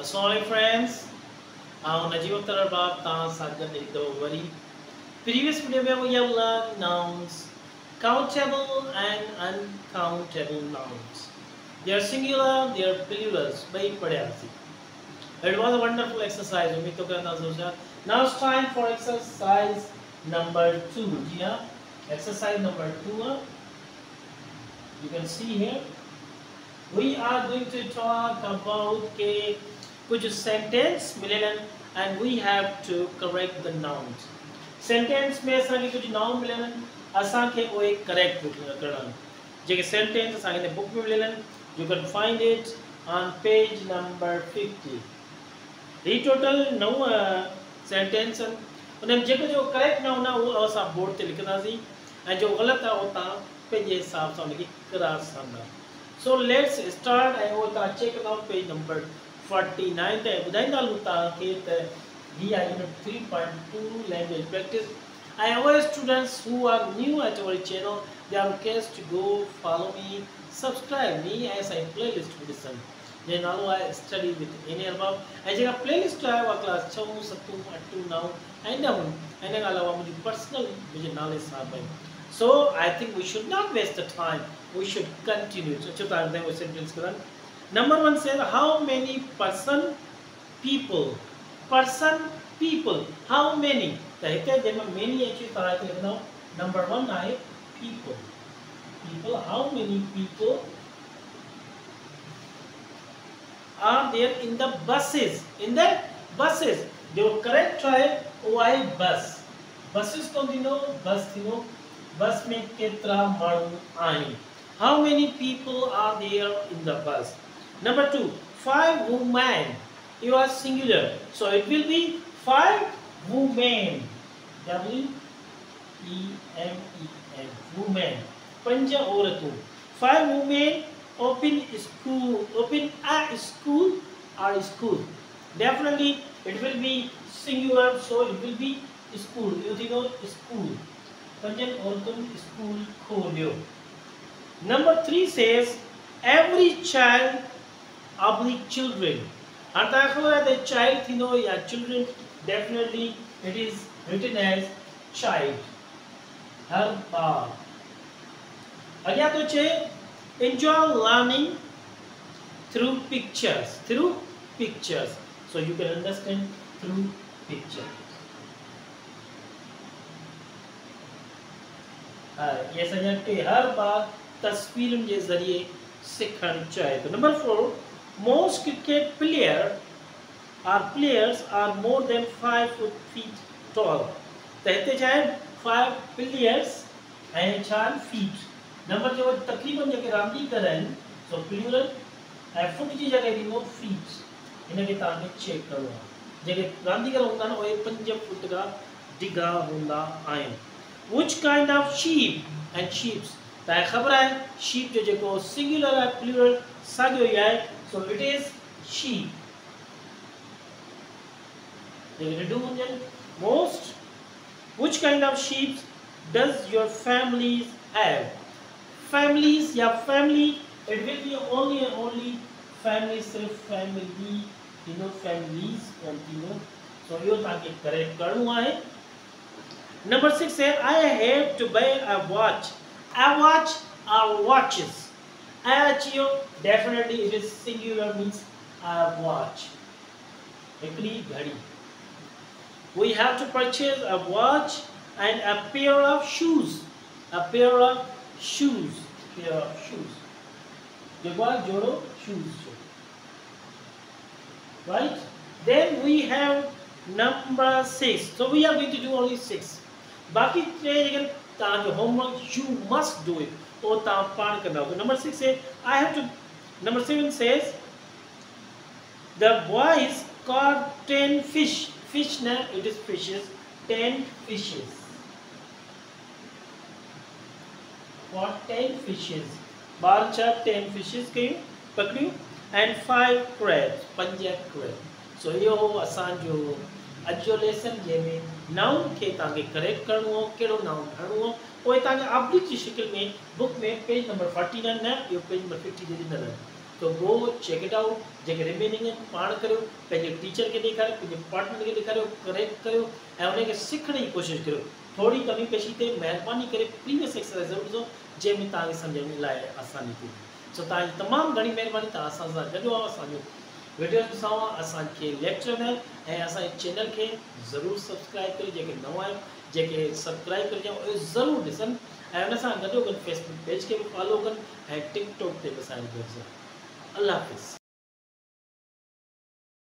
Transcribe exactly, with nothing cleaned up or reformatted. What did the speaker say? अस्सलाम फ्रेंड्स, आऊँ नजीब अख्तर अरबाब तां सादगंद एक दो वरी प्रीवियस वीडियो में we have learn nouns countable and uncountable nouns. They are singular, they are plurals. भाई पढ़े आसी. It was a wonderful exercise. उम्मीद तो करना सोचा. Now it's time for exercise number two. जी हाँ, exercise number two. You can see here. We are going to talk about के कुछ सेंटेंस मिले and we have to correct the nouns. Sentence में असांखे कुछ नाउन मिले असांखे उहे करेक्ट करणा जेके सेंटेंस असांखे बुक में मिले you can find it on page number fifty. ही टोटल नव सेंटेंस उन जेको जो करेक्ट न हुआ वो असां बोर्ड ते लिखंदासीं ऐं जो ग़लति आहे उहो तव्हां पंहिंजे हिसाब सां लिखी करार सां. So let's start. I will check out page number forty-nine. The Budaindalu Taakit, we are unit three point two language practice. I our students who are new at our channel, they are requested to go follow me, subscribe me as I playlist to listen. Then also I study with any album. I jega playlist hai wa class six, seven, eight, now and now. And alawa mujhe personal mujhe knowledge saab hai. So I think we should not waste the time. We should continue. So the sentence karan. Number one says how many person people? Person people. How many? many Number one I people. People. How many people are there in the buses? In the buses. The correct try why bus. Buses continue. Bus you bus mein ketra maanu ain. How many people are there in the bus? Number two, five women. You are singular, so it will be five women. W E M E N. Women. Panja auraton. Five women open school. Open a school or school. Definitely, it will be singular, so it will be school. You think of school. School खोलियो. Number three says every child every children the child you know yeah children definitely it is written as child हर बार. अगला तो छे enjoy learning through pictures through pictures so you can understand through pictures. ये सजाते हर बार तस्वीर के जरिए सीखना चाहिए. तो number four most cricket player are players are more than five feet tall कहते चाहे फाइव प्लेयर्स हैं चार फीट नंबर जो तकरीबन जो रामदी करन सो प्लूरल है फुट जी जगह भी वो फीट इन्हें के ताने चेक करो जगह रामदी का होता ना वो पंज फुट का डिगा होंदा आए. Which kind of sheep and sheeps? ताय खबर है sheep जो जो singular है plural साथ हो गया है so it is sheep. लेकिन डू मुझे most which kind of sheep does your families have? Families या family it will be only and only family सिर्फ family you know families you know so यो ताकि करेक्ट करूँगा है. Number six says, I have to buy a watch. A watch or watches. I definitely it is singular means a watch. We have to purchase a watch and a pair of shoes. A pair of shoes. Pair of shoes. The watch joro shoes. Right? Then we have number six. So we are going to do only six. बाकी तेरे ताकि homework you must do it और ताप पार करना होगा. Number six says I have to. Number seven says the boys caught ten fish. Fish ना it is fishes. Ten fishes. Caught ten fishes. बार चार ten fishes कहीं पकड़ियो and five crabs. Punjab crabs. So यो हो आसान जो अजो लेसन जे में noun के ताके करेक्ट करणो हो केड़ो नाउन भरणो हो ओए ताके आपली की शक्ल में बुक में पेज नंबर उनचास ना यो पेज नंबर पचास जे नजर तो वो चेक इट आउट, जेके रिमेनिंग पाण करो, पैंजे टीचर के ॾेखारियो, पैंजे पार्टनर के ॾेखारियो, करेक्ट करो ऐं उनखे सिखण जी कोशिश करो। थोड़ी कमी पेशी ते मेहरबानी करे प्रीवियस एक्सरसाइज ॾिसो जंहिंमें तव्हांखे समझण लाइ आसानी थी। सो तव्हांजी तमामु घणी महिरबानी, तव्हां असां सां गॾु आहियो, असांजो वीडियो ॾिसो, असांखे लेक्चर में ऐं असांजे चैनल खे ज़रूरु सब्सक्राइब करियो। जेके नवां आहिनि जेके सब्सक्राइब करिजो, उहे ज़रूरु ॾिसनि ऐं उन सां गॾोगॾु फेसबुक पेज खे बि फॉलो कनि ऐं टिकटॉक ते बि असांखे ॾिसो। अल्लाह हाफ़िज़।